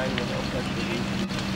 mine was also